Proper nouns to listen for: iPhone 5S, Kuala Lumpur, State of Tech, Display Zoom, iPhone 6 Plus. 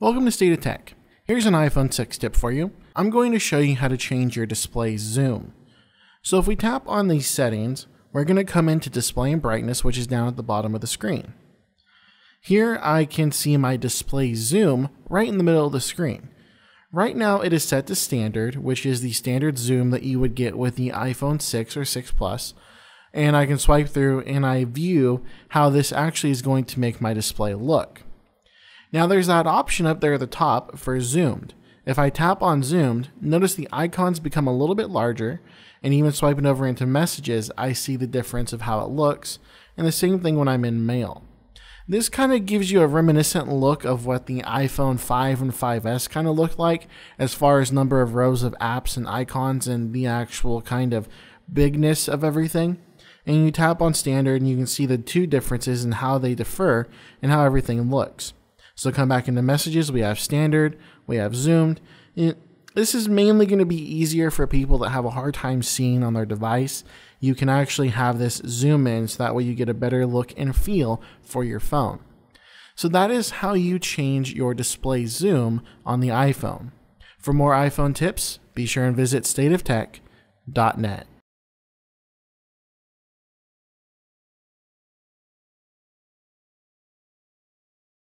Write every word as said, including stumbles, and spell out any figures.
Welcome to State of Tech. Here's an iPhone six tip for you. I'm going to show you how to change your display zoom. So if we tap on these settings, we're going to come into display and brightness, which is down at the bottom of the screen. Here I can see my display zoom right in the middle of the screen. Right now it is set to standard, which is the standard zoom that you would get with the iPhone six or six Plus. And I can swipe through and I view how this actually is going to make my display look. Now there's that option up there at the top for zoomed. If I tap on zoomed, notice the icons become a little bit larger, and even swiping over into messages, I see the difference of how it looks, and the same thing when I'm in mail. This kind of gives you a reminiscent look of what the iPhone five and five S kind of looked like, as far as number of rows of apps and icons and the actual kind of bigness of everything. And you tap on standard and you can see the two differences and how they differ and how everything looks. So come back into messages, we have standard, we have zoomed. This is mainly going to be easier for people that have a hard time seeing on their device. You can actually have this zoom in so that way you get a better look and feel for your phone. So that is how you change your display zoom on the iPhone. For more iPhone tips, be sure and visit state of tech dot net.